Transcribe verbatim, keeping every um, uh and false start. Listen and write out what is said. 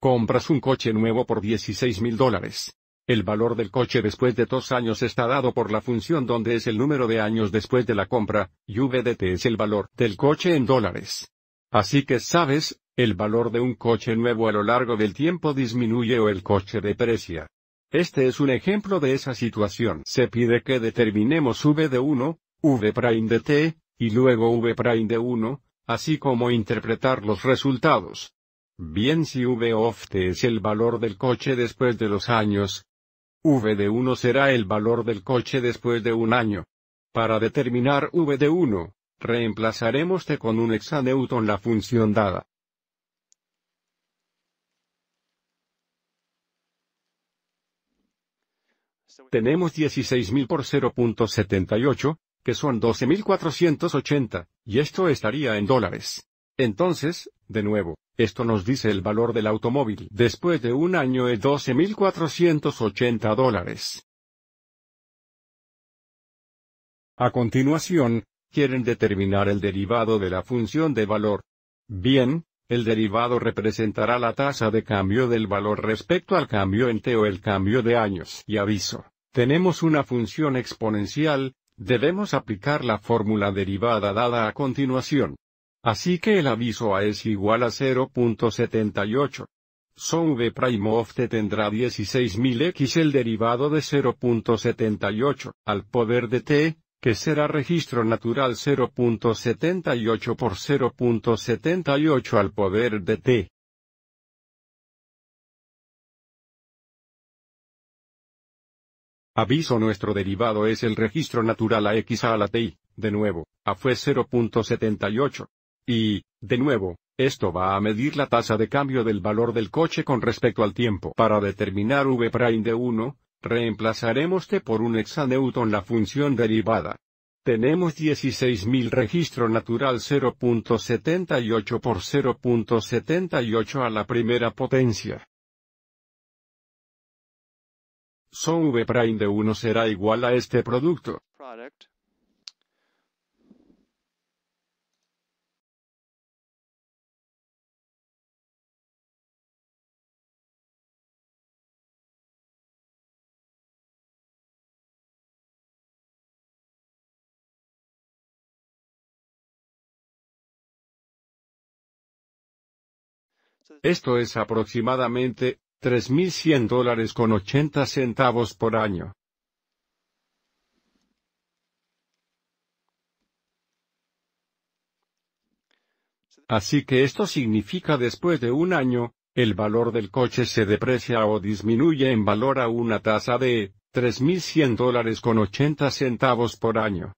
Compras un coche nuevo por dieciséis mil dólares. El valor del coche después de dos años está dado por la función donde es el número de años después de la compra, y V D T es el valor del coche en dólares. Así que sabes, el valor de un coche nuevo a lo largo del tiempo disminuye o el coche deprecia. Este es un ejemplo de esa situación. Se pide que determinemos V de uno, V prime de T, y luego V prime de uno, así como interpretar los resultados. Bien, si V of T es el valor del coche después de los años, V de uno será el valor del coche después de un año. Para determinar V de uno, reemplazaremos T con un hexanewton, la función dada. Tenemos dieciséis mil por cero punto setenta y ocho, que son doce mil cuatrocientos ochenta, y esto estaría en dólares. Entonces, de nuevo, esto nos dice el valor del automóvil después de un año es doce mil cuatrocientos ochenta dólares. A continuación, quieren determinar el derivado de la función de valor. Bien, el derivado representará la tasa de cambio del valor respecto al cambio en T o el cambio de años. Y aviso, tenemos una función exponencial, debemos aplicar la fórmula derivada dada a continuación. Así que el aviso A es igual a cero punto setenta y ocho. So V prime of T tendrá dieciséis mil por ciento el derivado de cero punto setenta y ocho, al poder de T, que será registro natural cero punto setenta y ocho por cero punto setenta y ocho al poder de T. Aviso, nuestro derivado es el registro natural a X a la T I, de nuevo, A fue cero punto setenta y ocho. Y, de nuevo, esto va a medir la tasa de cambio del valor del coche con respecto al tiempo. Para determinar V prime de uno, reemplazaremos T por un hexanewton, la función derivada. Tenemos dieciséis mil registro natural cero punto setenta y ocho por cero punto setenta y ocho a la primera potencia. So V prime de uno será igual a este producto. Esto es aproximadamente tres mil cien dólares con ochenta centavos por año. Así que esto significa después de un año, el valor del coche se deprecia o disminuye en valor a una tasa de tres mil cien dólares con ochenta centavos por año.